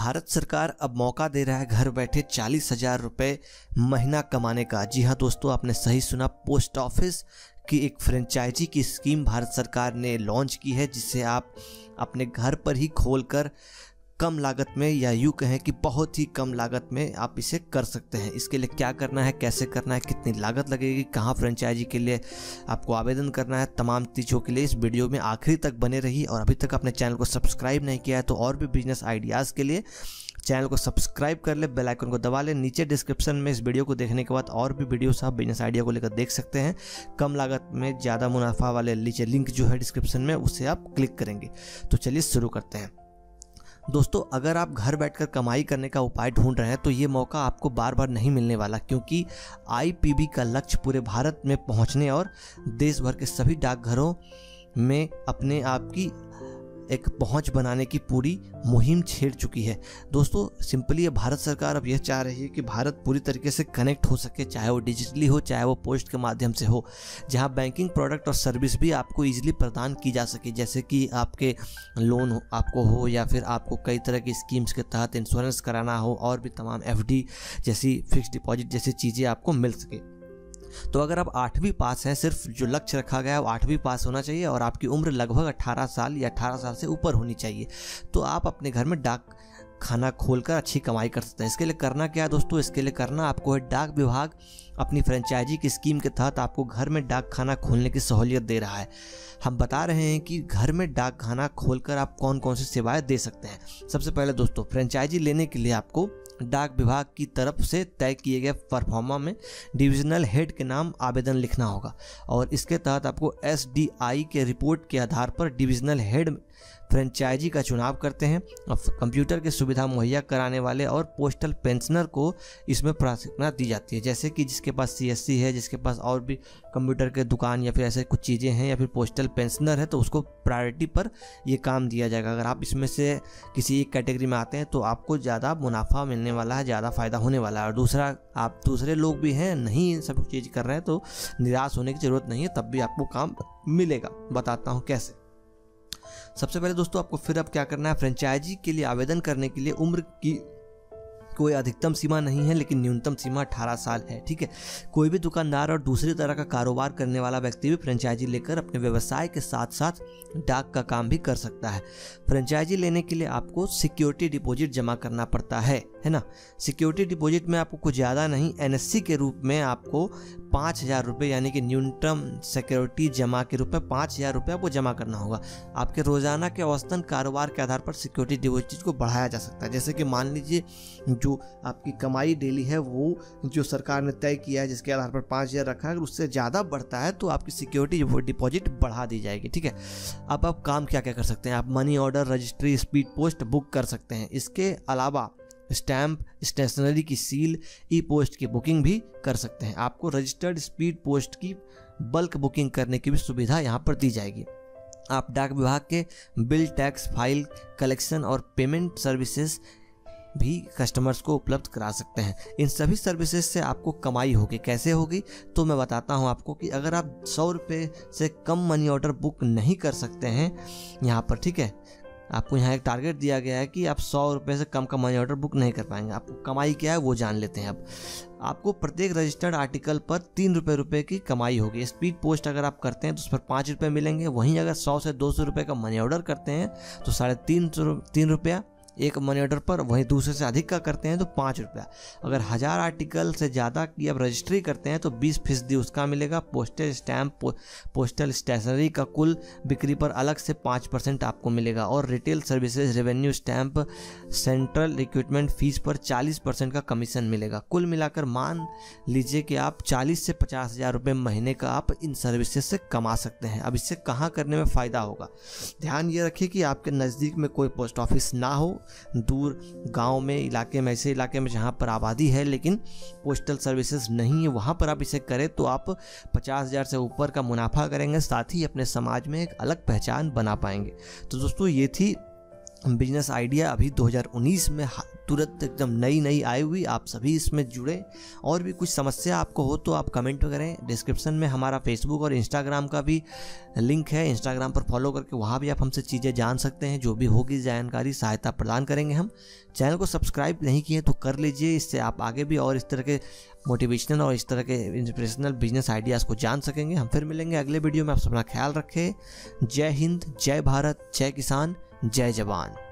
भारत सरकार अब मौका दे रहा है घर बैठे 40,000 रुपये महीना कमाने का। जी हाँ दोस्तों, आपने सही सुना, पोस्ट ऑफिस की एक फ्रेंचाइजी की स्कीम भारत सरकार ने लॉन्च की है, जिसे आप अपने घर पर ही खोलकर कम लागत में, या यूँ कहें कि बहुत ही कम लागत में आप इसे कर सकते हैं। इसके लिए क्या करना है, कैसे करना है, कितनी लागत लगेगी, कहाँ फ्रेंचाइजी के लिए आपको आवेदन करना है, तमाम चीज़ों के लिए इस वीडियो में आखिरी तक बने रहिए। और अभी तक आपने चैनल को सब्सक्राइब नहीं किया है तो और भी बिजनेस आइडियाज़ के लिए चैनल को सब्सक्राइब कर ले, बेल आइकन को दबा ले। नीचे डिस्क्रिप्शन में इस वीडियो को देखने के बाद और भी वीडियोस आप बिजनेस आइडिया को लेकर देख सकते हैं, कम लागत में ज़्यादा मुनाफा वाले। नीचे लिंक जो है डिस्क्रिप्शन में, उसे आप क्लिक करेंगे। तो चलिए शुरू करते हैं। दोस्तों, अगर आप घर बैठकर कमाई करने का उपाय ढूंढ रहे हैं तो ये मौका आपको बार बार नहीं मिलने वाला, क्योंकि आईपीबी का लक्ष्य पूरे भारत में पहुंचने और देश भर के सभी डाकघरों में अपने आप की एक पहुंच बनाने की पूरी मुहिम छेड़ चुकी है। दोस्तों, सिंपली ये भारत सरकार अब यह चाह रही है कि भारत पूरी तरीके से कनेक्ट हो सके, चाहे वो डिजिटली हो, चाहे वो पोस्ट के माध्यम से हो, जहां बैंकिंग प्रोडक्ट और सर्विस भी आपको ईजिली प्रदान की जा सके, जैसे कि आपके लोन आपको हो, या फिर आपको कई तरह की स्कीम्स के तहत इंश्योरेंस कराना हो, और भी तमाम एफडी जैसी, फिक्स्ड डिपॉजिट जैसी चीज़ें आपको मिल सके। तो अगर आप 8वीं पास हैं, सिर्फ जो लक्ष्य रखा गया है वो 8वीं पास होना चाहिए, और आपकी उम्र लगभग 18 साल या 18 साल से ऊपर होनी चाहिए, तो आप अपने घर में डाक खाना खोलकर अच्छी कमाई कर सकते हैं। इसके लिए करना क्या है दोस्तों, इसके लिए करना आपको है, डाक विभाग अपनी फ्रेंचाइजी की स्कीम के तहत आपको घर में डाक खाना खोलने की सहूलियत दे रहा है। हम बता रहे हैं कि घर में डाक खाना खोलकर आप कौन कौन सी सेवाएं दे सकते हैं। सबसे पहले दोस्तों, फ्रेंचाइजी लेने के लिए आपको डाक विभाग की तरफ से तय किए गए परफॉर्मा में डिविजनल हेड के नाम आवेदन लिखना होगा, और इसके तहत आपको एसडीआई के रिपोर्ट के आधार पर डिविजनल हेड फ्रेंचाइजी का चुनाव करते हैं, और कंप्यूटर की सुविधा मुहैया कराने वाले और पोस्टल पेंशनर को इसमें प्राथमिकता दी जाती है, जैसे कि जिसके पास सीएससी है, जिसके पास और भी कंप्यूटर के दुकान या फिर ऐसे कुछ चीज़ें हैं, या फिर पोस्टल पेंशनर है, तो उसको प्रायोरिटी पर ये काम दिया जाएगा। अगर आप इसमें से किसी एक कैटेगरी में आते हैं तो आपको ज़्यादा मुनाफा मिलने वाला है, ज़्यादा फ़ायदा होने वाला है। और दूसरा, आप दूसरे लोग भी हैं नहीं इन सब चीज़ कर रहे हैं तो निराश होने की ज़रूरत नहीं है, तब भी आपको काम मिलेगा। बताता हूँ कैसे। सबसे पहले दोस्तों, आपको फिर अब क्या करना है, फ्रेंचाइजी के लिए आवेदन करने के लिए उम्र की कोई अधिकतम सीमा नहीं है, लेकिन न्यूनतम सीमा 18 साल है। ठीक है, कोई भी दुकानदार और दूसरी तरह का कारोबार करने वाला व्यक्ति भी फ्रेंचाइजी लेकर अपने व्यवसाय के साथ साथ डाक का काम भी कर सकता है। फ्रेंचाइजी लेने के लिए आपको सिक्योरिटी डिपॉजिट जमा करना पड़ता है ना। सिक्योरिटी डिपॉजिट में आपको कुछ ज़्यादा नहीं, एनएससी के रूप में आपको 5,000 रुपये, यानी कि न्यूनतम सिक्योरिटी जमा के रूप में 5,000 रुपये आपको जमा करना होगा। आपके रोज़ाना के औसतन कारोबार के आधार पर सिक्योरिटी डिपॉजिट को बढ़ाया जा सकता है, जैसे कि मान लीजिए जो आपकी कमाई डेली है वो जो सरकार ने तय किया है जिसके आधार पर 5,000 रखा है, अगर उससे ज़्यादा बढ़ता है तो आपकी सिक्योरिटी डिपॉजिट बढ़ा दी जाएगी। ठीक है, अब आप काम क्या क्या कर सकते हैं, आप money order, registry, speed post book कर सकते हैं। इसके अलावा स्टैंप, स्टेशनरी की सील, ई पोस्ट की बुकिंग भी कर सकते हैं। आपको रजिस्टर्ड स्पीड पोस्ट की बल्क बुकिंग करने की भी सुविधा यहाँ पर दी जाएगी। आप डाक विभाग के बिल, टैक्स फाइल, कलेक्शन और पेमेंट सर्विसेज भी कस्टमर्स को उपलब्ध करा सकते हैं। इन सभी सर्विसेज से आपको कमाई होगी। कैसे होगी तो मैं बताता हूं आपको कि अगर आप 100 रुपये से कम मनी ऑर्डर बुक नहीं कर सकते हैं यहां पर, ठीक है, आपको यहां एक टारगेट दिया गया है कि आप 100 रुपये से कम का मनी ऑर्डर बुक नहीं कर पाएंगे। आपको कमाई क्या है वो जान लेते हैं। अब आपको प्रत्येक रजिस्टर्ड आर्टिकल पर 3 रुपये की कमाई होगी। स्पीड पोस्ट अगर आप करते हैं तो उस पर 5 रुपये मिलेंगे। वहीं अगर 100 से 200 रुपये का मनी ऑर्डर करते हैं तो 3.5 रुपया एक मनी ऑर्डर पर, वहीं दूसरे से अधिक का करते हैं तो 5 रुपया। अगर 1000 आर्टिकल से ज़्यादा की आप रजिस्ट्री करते हैं तो 20% उसका मिलेगा। पोस्टेज स्टैम्प, पोस्टल स्टेशनरी का कुल बिक्री पर अलग से 5% आपको मिलेगा, और retail services, revenue stamp, central recruitment fees पर 40% का कमीशन मिलेगा। कुल मिलाकर मान लीजिए कि आप 40 से 50,000 रुपये महीने का आप इन सर्विसेज से कमा सकते हैं। अब इससे कहाँ करने में फ़ायदा होगा, ध्यान ये रखिए कि आपके नज़दीक में कोई पोस्ट ऑफिस ना हो, दूर गांव में, इलाके में, ऐसे इलाके में जहां पर आबादी है लेकिन पोस्टल सर्विसेज नहीं है, वहां पर आप इसे करें तो आप 50,000 से ऊपर का मुनाफा करेंगे, साथ ही अपने समाज में एक अलग पहचान बना पाएंगे। तो दोस्तों, ये थी बिजनेस आइडिया अभी 2019 में तुरंत एकदम नई नई आई हुई। आप सभी इसमें जुड़े, और भी कुछ समस्या आपको हो तो आप कमेंट करें। डिस्क्रिप्शन में हमारा फेसबुक और इंस्टाग्राम का भी लिंक है, इंस्टाग्राम पर फॉलो करके वहाँ भी आप हमसे चीज़ें जान सकते हैं। जो भी होगी जानकारी सहायता प्रदान करेंगे हम। चैनल को सब्सक्राइब नहीं किए तो कर लीजिए, इससे आप आगे भी और इस तरह के मोटिवेशनल और इस तरह के इंस्पिरेशनल बिजनेस आइडियाज़ को जान सकेंगे। हम फिर मिलेंगे अगले वीडियो में। आप अपना ख्याल रखें। जय हिंद, जय भारत, जय किसान, जय जवान।